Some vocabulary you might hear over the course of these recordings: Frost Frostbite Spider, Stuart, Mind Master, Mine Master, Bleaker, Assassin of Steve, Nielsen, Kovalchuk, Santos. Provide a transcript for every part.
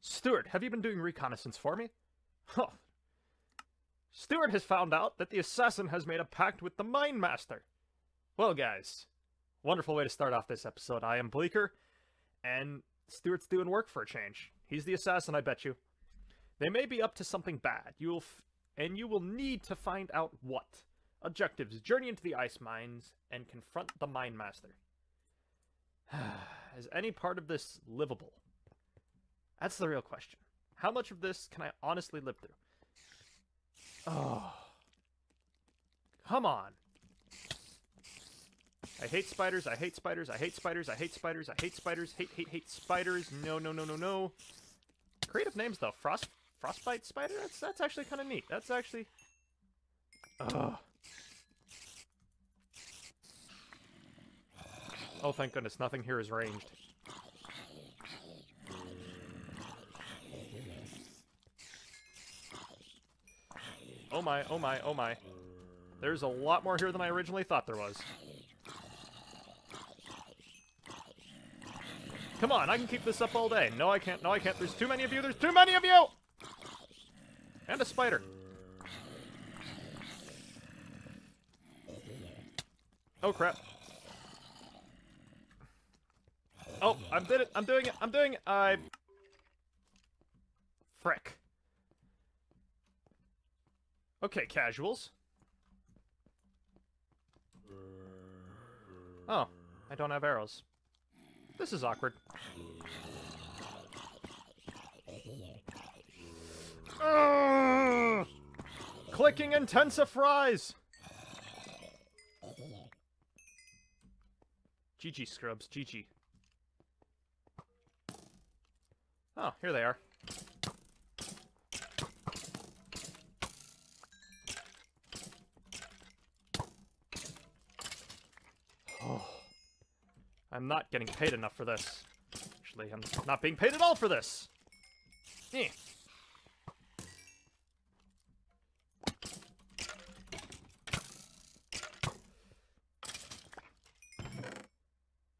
Stuart, have you been doing reconnaissance for me? Huh. Stuart has found out that the assassin has made a pact with the Mine Master. Well, guys, wonderful way to start off this episode. I am Bleaker, and Stuart's doing work for a change. He's the assassin, I bet you. They may be up to something bad. You will need to find out what. Objectives: journey into the ice mines and confront the Mine Master. Is any part of this livable? That's the real question. How much of this can I honestly live through? Oh. Come on. I hate spiders, I hate spiders, I hate spiders, I hate spiders, I hate spiders, hate spiders. No, no, no, no, no. Creative names though. Frostbite Spider? That's actually kind of neat. That's actually... Ugh. Oh, thank goodness, nothing here is ranged. Oh my, oh my, oh my. There's a lot more here than I originally thought there was. Come on, I can keep this up all day. No, I can't, no, I can't. There's too many of you, there's too many of you! And a spider. Oh, crap. Oh, I did it, I'm doing it, I'm doing it, Frick. Okay, casuals. Oh, I don't have arrows. This is awkward. Ugh! Clicking intensifies! GG, scrubs, GG. Oh, here they are. Oh, I'm not getting paid enough for this. Actually, I'm not being paid at all for this. Eh.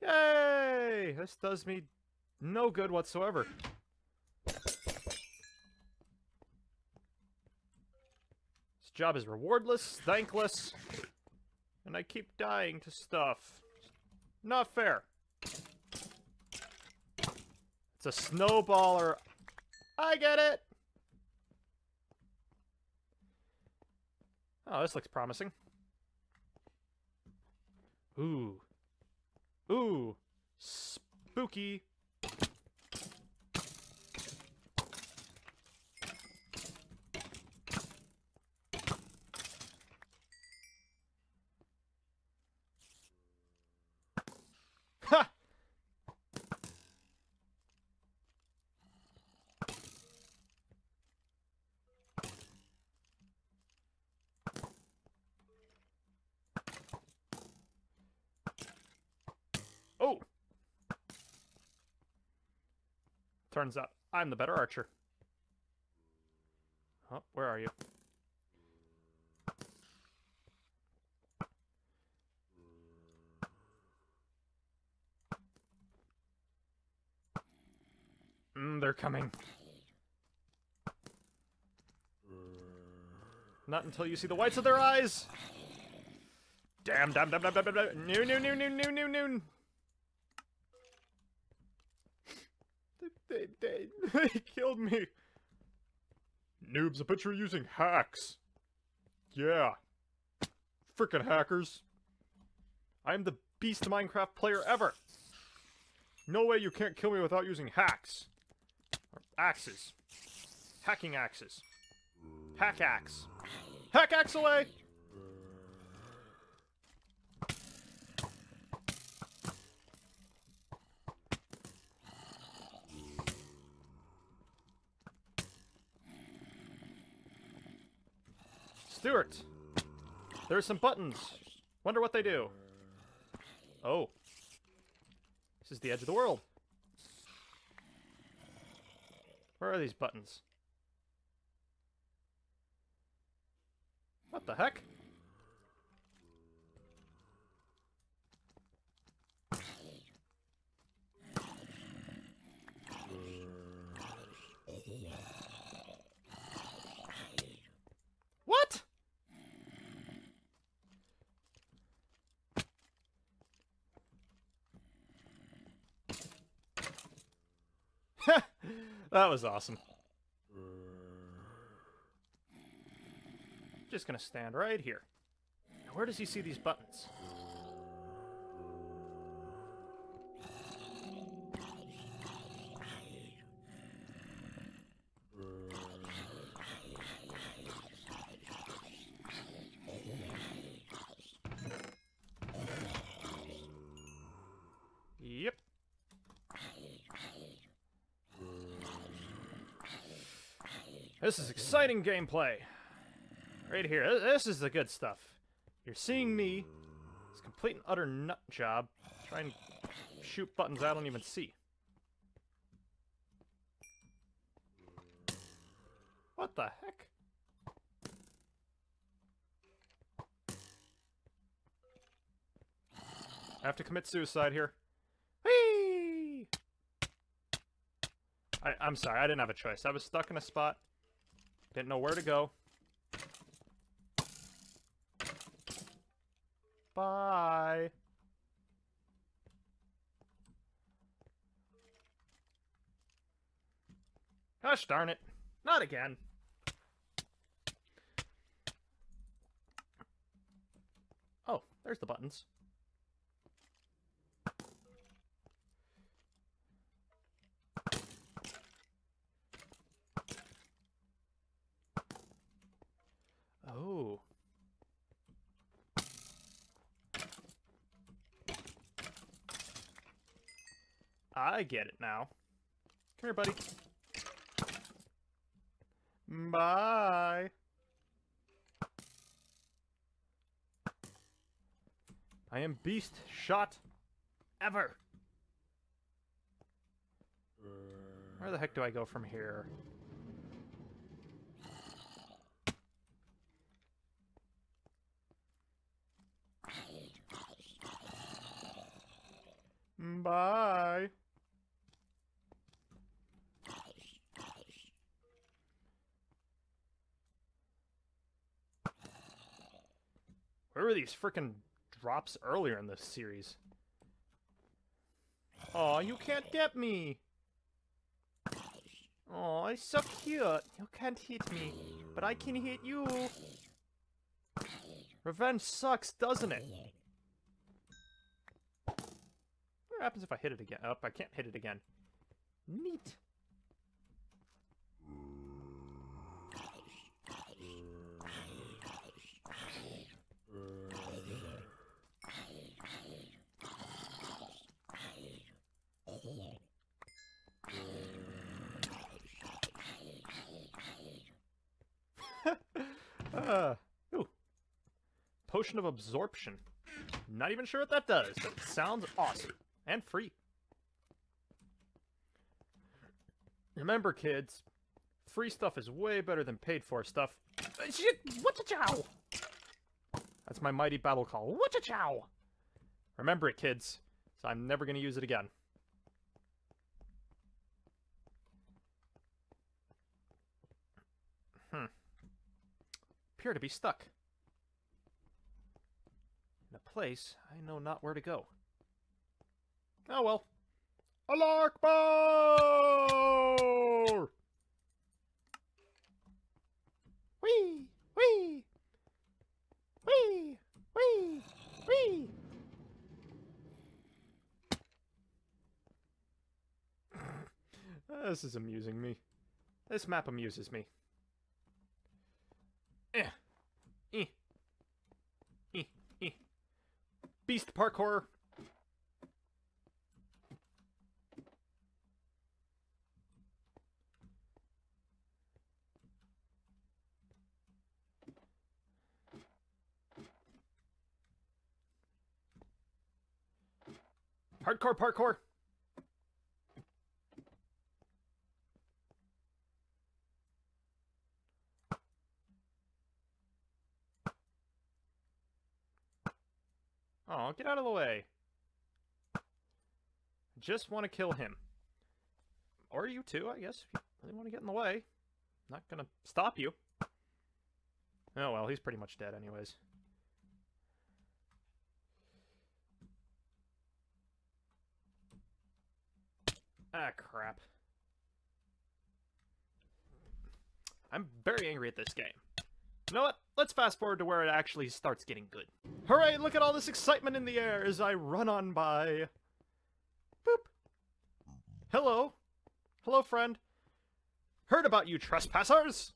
Yay! This does me no good whatsoever. Job is rewardless, thankless, and I keep dying to stuff. Not fair. It's a snowballer. I get it! Oh, this looks promising. Ooh. Ooh. Spooky. Turns out I'm the better archer. Oh, where are you? They're coming. Not until you see the whites of their eyes. Damn, damn, damn, damn, damn, damn. No, no, no, no, no, no, no. They killed me. Noobs, I bet you're using hacks. Yeah. Frickin' hackers. I'm the beast Minecraft player ever. No way you can't kill me without using hacks. Or axes. Hacking axes. Hack axe. Hack axe away! Stuart, there's some buttons. Wonder what they do. Oh. This is the edge of the world. Where are these buttons? What the heck? That was awesome. Just gonna stand right here. Now, where does he see these buttons? Yep. This is exciting gameplay. Right here. This is the good stuff. You're seeing me. It's a complete and utter nut job. Try and shoot buttons I don't even see. What the heck? I have to commit suicide here. Whee! I'm sorry. I didn't have a choice. I was stuck in a spot. Didn't know where to go. Bye. Gosh darn it. Not again. Oh, there's the buttons. Oh. I get it now. Come here, buddy. Bye. I am beast shot ever. Where the heck do I go from here? Bye. Where were these frickin' drops earlier in this series? Aw, you can't get me! Aw, it's so cute! You can't hit me, but I can hit you! Revenge sucks, doesn't it? What happens if I hit it again? Oh, I can't hit it again. Neat! Ooh. Potion of absorption. Not even sure what that does, but it sounds awesome. And free. Remember, kids, free stuff is way better than paid for stuff. What-a-chow! That's my mighty battle call. What-a-chow! Remember it, kids. So I'm never going to use it again. Appear to be stuck. In a place I know not where to go. Oh well. Allahu Akbar! Wee! Wee! Wee! Wee! Wee! This is amusing me. This map amuses me. Beast parkour. Hardcore parkour. Oh, get out of the way. Just want to kill him. Or you too, I guess, if you really want to get in the way. Not gonna stop you. Oh well, he's pretty much dead anyways. Ah, crap. I'm very angry at this game. You know what? Let's fast forward to where it actually starts getting good. Hooray, look at all this excitement in the air as I run on by. Boop. Hello. Hello, friend. Heard about you, trespassers!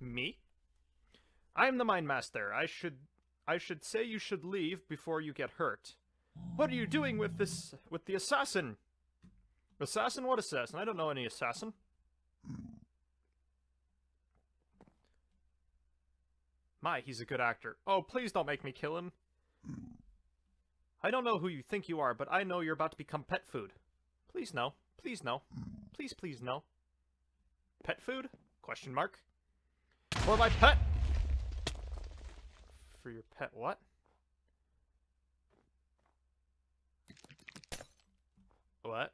Me? I am the Mind Master. I should say you should leave before you get hurt. What are you doing with this, with the assassin? Assassin? What assassin? I don't know any assassin. My, he's a good actor. Oh, please don't make me kill him. I don't know who you think you are, but I know you're about to become pet food. Please no. Please no. Please, please no. Pet food? Question mark. For my pet! For your pet what? What?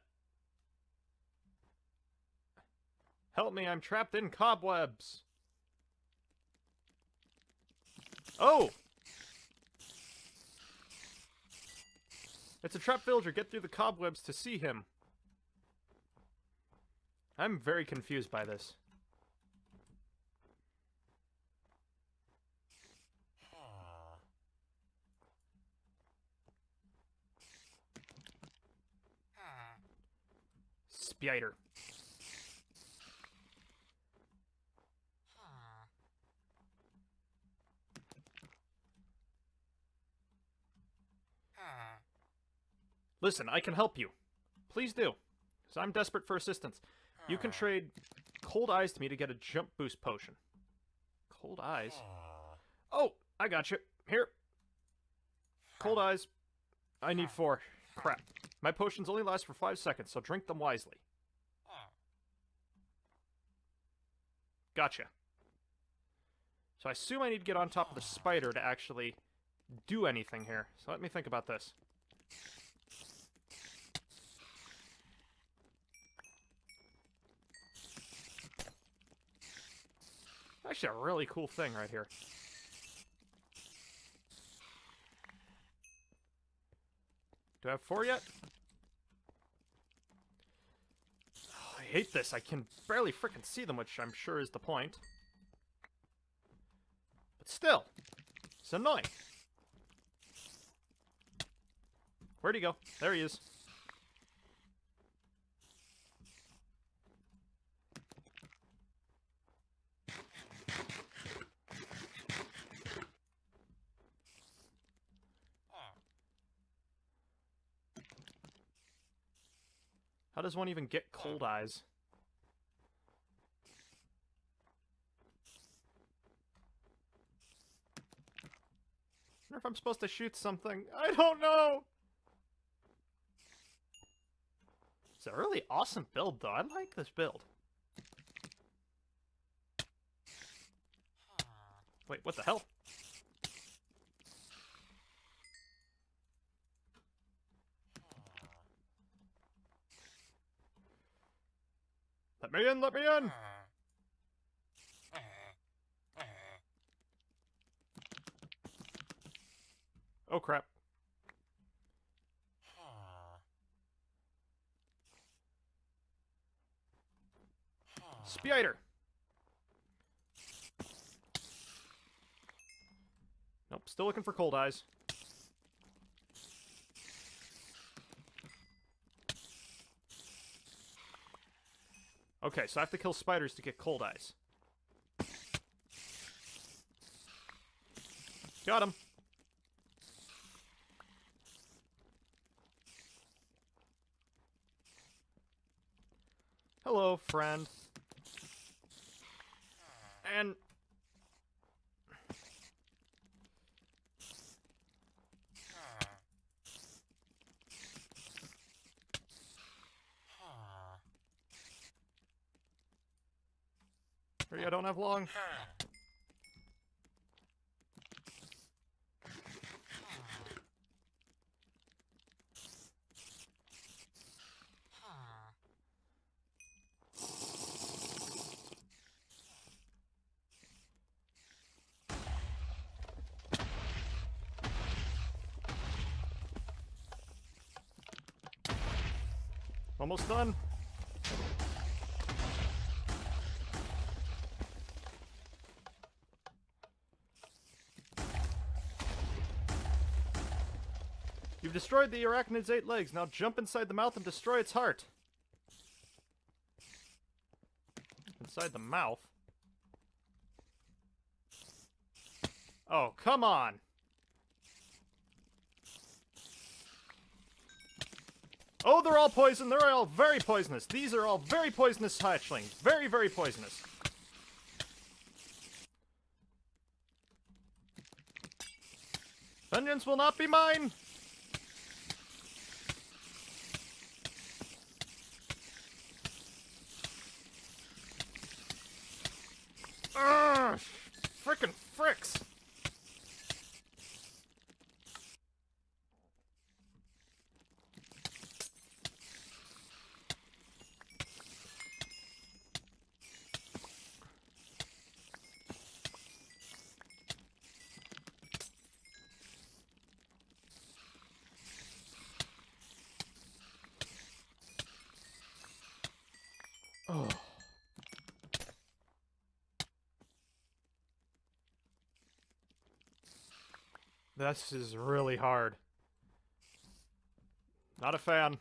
Help me, I'm trapped in cobwebs! Oh! It's a trap villager. Get through the cobwebs to see him. I'm very confused by this. Spider. Listen, I can help you. Please do, because I'm desperate for assistance. You can trade cold eyes to me to get a jump boost potion. Cold eyes? Oh, I got you. Here. Cold eyes. I need 4. Crap. My potions only last for 5 seconds, so drink them wisely. Gotcha. So I assume I need to get on top of the spider to actually do anything here. So let me think about this. Actually a really cool thing right here. Do I have 4 yet? Oh, I hate this. I can barely frickin' see them, which I'm sure is the point. But still, it's annoying. Where'd he go? There he is. How does one even get cold eyes? I wonder if I'm supposed to shoot something. I don't know! It's a really awesome build, though. I like this build. Wait, what the hell? Let me in, let me in! Oh crap. Spider! Nope, still looking for cold eyes. Okay, so I have to kill spiders to get cold eyes. Got him. Hello, friend. And... I don't have long. Almost done. You've destroyed the arachnid's 8 legs. Now jump inside the mouth and destroy its heart. Inside the mouth? Oh, come on! Oh, they're all poison. They're all very poisonous. These are all very poisonous hatchlings. Very, very poisonous. Vengeance will not be mine! Urgh! Frickin' fricks! This is really hard. Not a fan.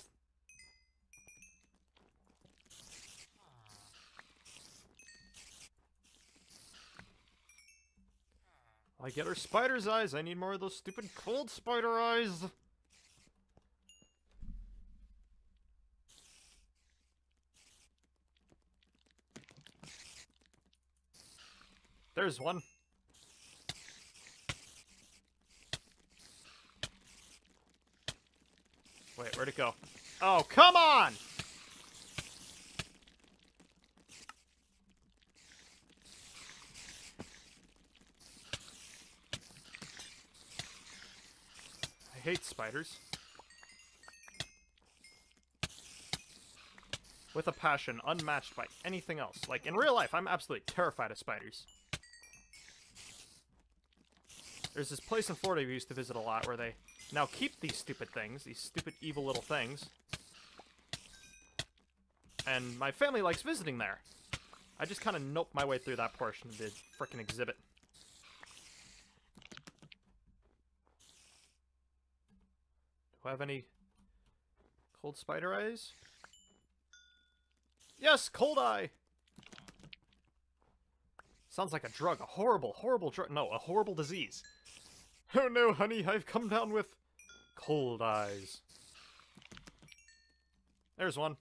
I get her spider's eyes. I need more of those stupid cold spider eyes. There's one. Wait, where'd it go? Oh, come on! I hate spiders. With a passion unmatched by anything else. Like, in real life, I'm absolutely terrified of spiders. There's this place in Florida we used to visit a lot where they... Now keep these stupid things, these stupid evil little things. And my family likes visiting there. I just kind of noped my way through that portion of the frickin' exhibit. Do I have any cold spider eyes? Yes, cold eye! Sounds like a drug, a horrible, horrible drug. No, a horrible disease. Oh no, honey, I've come down with... cold eyes. There's one.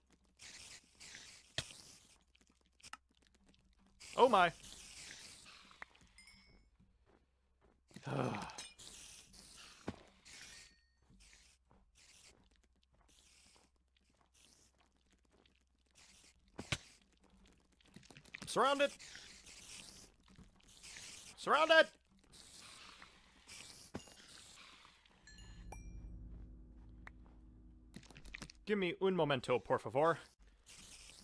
Oh my. Surround it! Surround it! Give me un momento, por favor.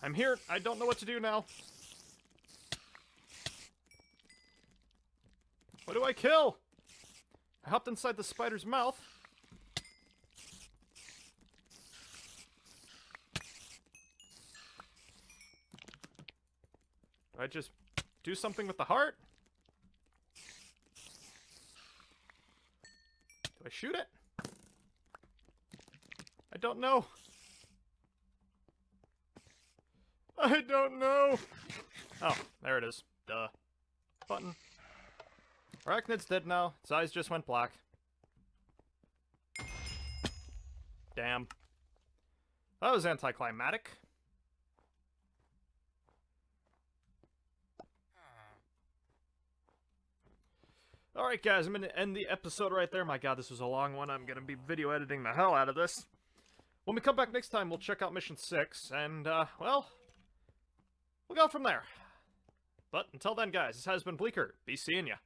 I'm here. I don't know what to do now. What do I kill? I hopped inside the spider's mouth. Do I just do something with the heart? Do I shoot it? I don't know. I don't know! Oh, there it is. Duh. Button. Arachnid's dead now. Its eyes just went black. Damn. That was anticlimactic. Alright guys, I'm gonna end the episode right there. My god, this was a long one. I'm gonna be video editing the hell out of this. When we come back next time, we'll check out Mission 6, and, well... we'll go from there. But until then, guys, this has been Bleaker. Be seeing ya.